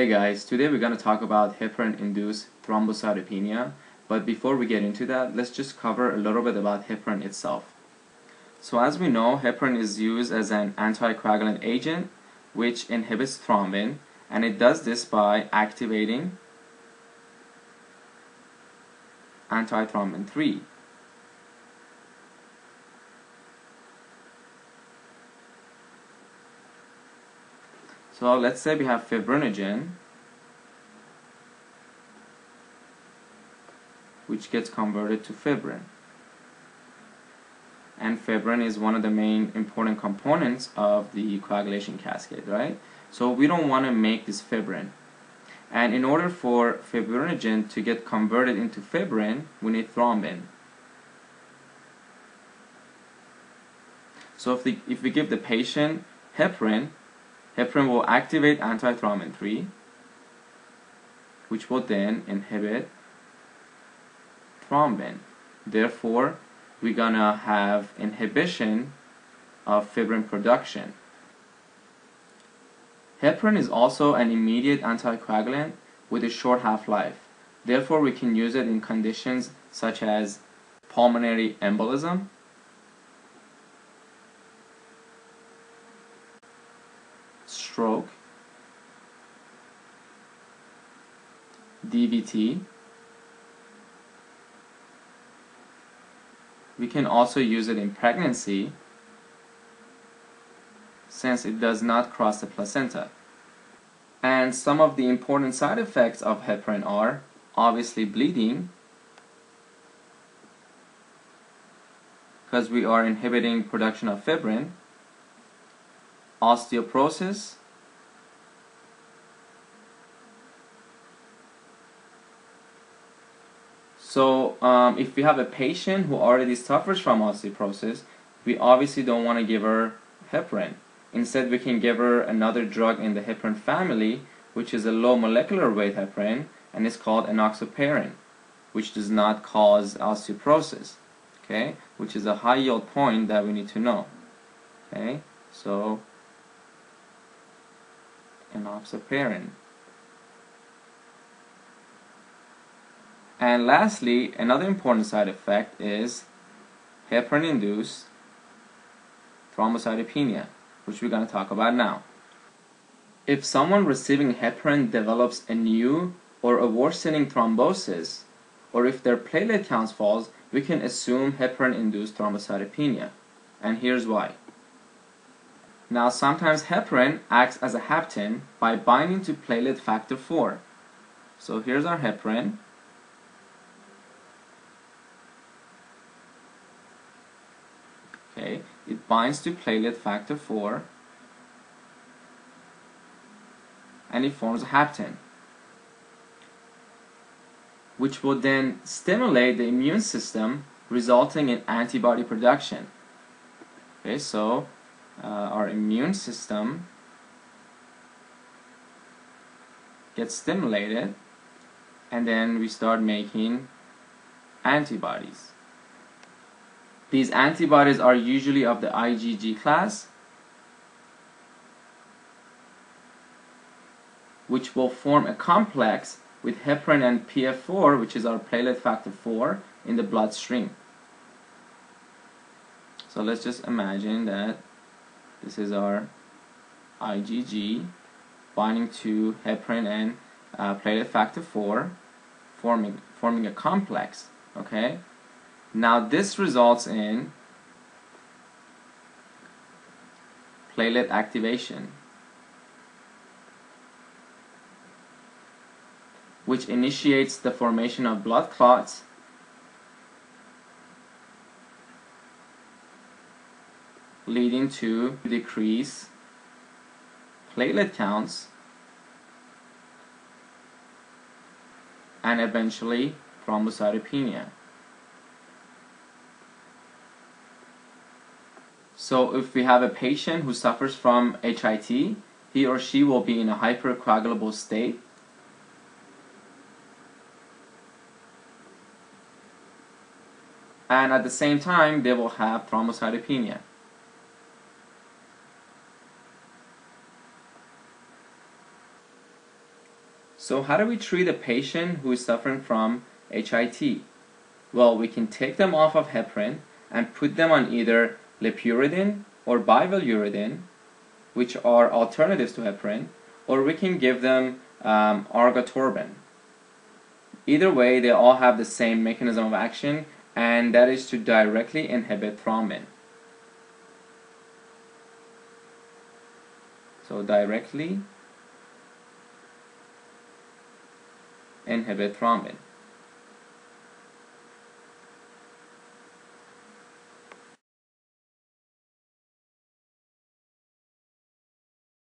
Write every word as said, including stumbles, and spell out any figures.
Hey guys, today we're going to talk about heparin-induced thrombocytopenia, but before we get into that, let's just cover a little bit about heparin itself. So as we know, heparin is used as an anticoagulant agent which inhibits thrombin, and it does this by activating antithrombin three. So let's say we have fibrinogen, which gets converted to fibrin. And fibrin is one of the main important components of the coagulation cascade, right? So we don't want to make this fibrin. And in order for fibrinogen to get converted into fibrin, we need thrombin. So if, the, if we give the patient heparin, heparin will activate antithrombin three, which will then inhibit thrombin. Therefore, we're going to have inhibition of fibrin production. Heparin is also an immediate anticoagulant with a short half-life. Therefore, we can use it in conditions such as pulmonary embolism, stroke, D V T. We can also use it in pregnancy since it does not cross the placenta. And some of the important side effects of heparin are obviously bleeding, because we are inhibiting production of fibrin, osteoporosis, So um, if we have a patient who already suffers from osteoporosis, we obviously don't want to give her heparin. Instead, we can give her another drug in the heparin family, which is a low molecular weight heparin, and it's called enoxaparin, which does not cause osteoporosis, okay? Which is a high yield point that we need to know, okay? So, enoxaparin. And lastly, another important side effect is heparin-induced thrombocytopenia, which we're going to talk about now. If someone receiving heparin develops a new or a worsening thrombosis, or if their platelet counts falls, we can assume heparin-induced thrombocytopenia. And here's why. Now, sometimes heparin acts as a hapten by binding to platelet factor four. So here's our heparin. It binds to platelet factor four and it forms a hapten, which will then stimulate the immune system, resulting in antibody production. Okay, so uh, our immune system gets stimulated and then we start making antibodies. These antibodies are usually of the I G G class, which will form a complex with heparin and P F four, which is our platelet factor four, in the bloodstream. So let's just imagine that this is our I G G binding to heparin and uh, platelet factor four, forming, forming a complex, okay? Now this results in platelet activation, which initiates the formation of blood clots, leading to decreased platelet counts and eventually thrombocytopenia. So if we have a patient who suffers from H I T, he or she will be in a hypercoagulable state, and at the same time they will have thrombocytopenia. So how do we treat a patient who is suffering from H I T? Well, we can take them off of heparin and put them on either Lepirudin or Bivalirudin, which are alternatives to heparin, or we can give them um, Argatroban. Either way, they all have the same mechanism of action, and that is to directly inhibit thrombin. So directly inhibit thrombin.